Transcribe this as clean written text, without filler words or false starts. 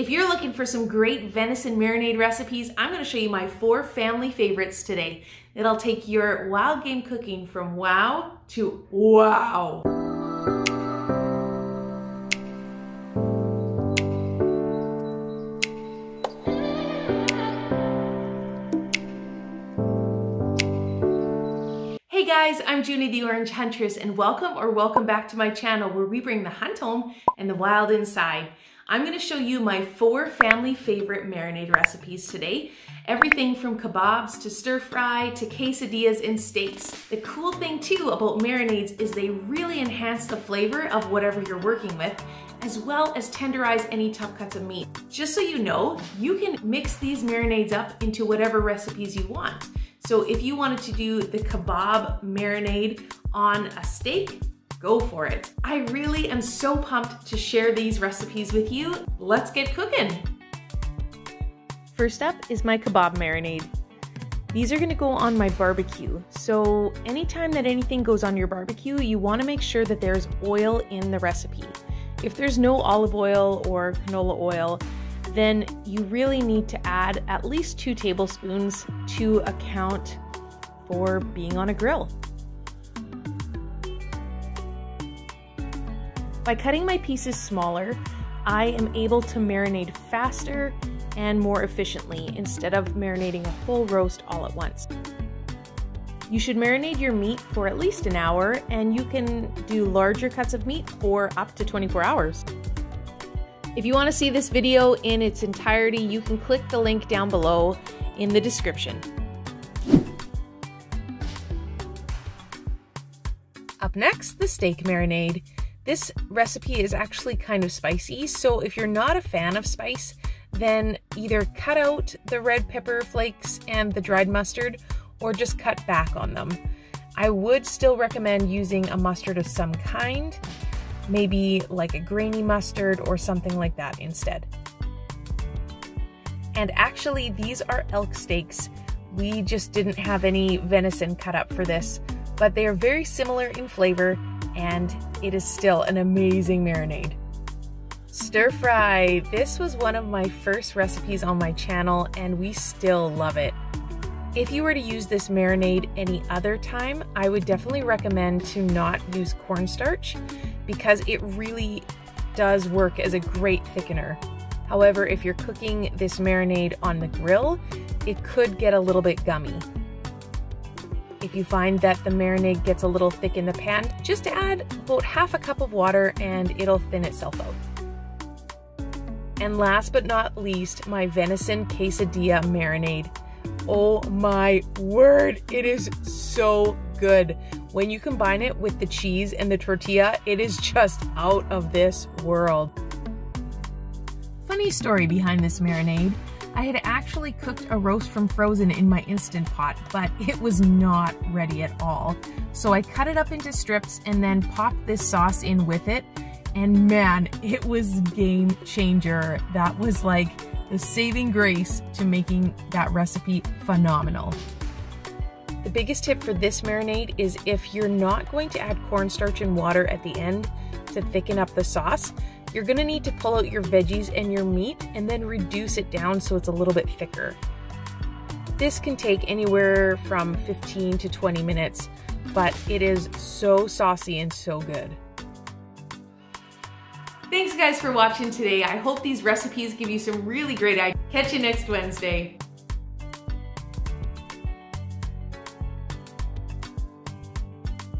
If you're looking for some great venison marinade recipes, I'm going to show you my 4 family favorites today. It'll take your wild game cooking from wow to wow. Hey guys, I'm Junie the Orange Huntress and welcome back to my channel where we bring the hunt home and the wild inside. I'm gonna show you my 4 family favorite marinade recipes today. Everything from kebabs to stir fry to quesadillas and steaks. The cool thing too about marinades is they really enhance the flavor of whatever you're working with, as well as tenderize any tough cuts of meat. Just so you know, you can mix these marinades up into whatever recipes you want. So if you wanted to do the kebab marinade on a steak, go for it. I really am so pumped to share these recipes with you. Let's get cooking. First up is my kebab marinade. These are gonna go on my barbecue. So anytime that anything goes on your barbecue, you wanna make sure that there's oil in the recipe. If there's no olive oil or canola oil, then you really need to add at least 2 tablespoons to account for being on a grill. By cutting my pieces smaller, I am able to marinate faster and more efficiently instead of marinating a whole roast all at once. You should marinate your meat for at least an hour, and you can do larger cuts of meat for up to 24 hours. If you want to see this video in its entirety, you can click the link down below in the description. Up next, the steak marinade. This recipe is actually kind of spicy, so if you're not a fan of spice, then either cut out the red pepper flakes and the dried mustard, or just cut back on them. I would still recommend using a mustard of some kind, maybe like a grainy mustard or something like that instead. And actually, these are elk steaks. We just didn't have any venison cut up for this, but they are very similar in flavor, and it is still an amazing marinade. Stir fry. This was one of my first recipes on my channel and we still love it. If you were to use this marinade any other time, I would definitely recommend to not use cornstarch because it really does work as a great thickener. However, if you're cooking this marinade on the grill, it could get a little bit gummy. If you find that the marinade gets a little thick in the pan, just add about half a cup of water and it'll thin itself out. And last but not least, my venison quesadilla marinade. Oh my word, it is so good. When you combine it with the cheese and the tortilla, it is just out of this world. Funny story behind this marinade. I had actually cooked a roast from frozen in my Instant Pot, but it was not ready at all. So I cut it up into strips and then popped this sauce in with it. And man, it was game changer. That was like the saving grace to making that recipe phenomenal. The biggest tip for this marinade is if you're not going to add cornstarch and water at the end to thicken up the sauce, you're gonna need to pull out your veggies and your meat and then reduce it down so it's a little bit thicker. This can take anywhere from 15 to 20 minutes, but it is so saucy and so good. Thanks guys for watching today. I hope these recipes give you some really great ideas. Catch you next Wednesday.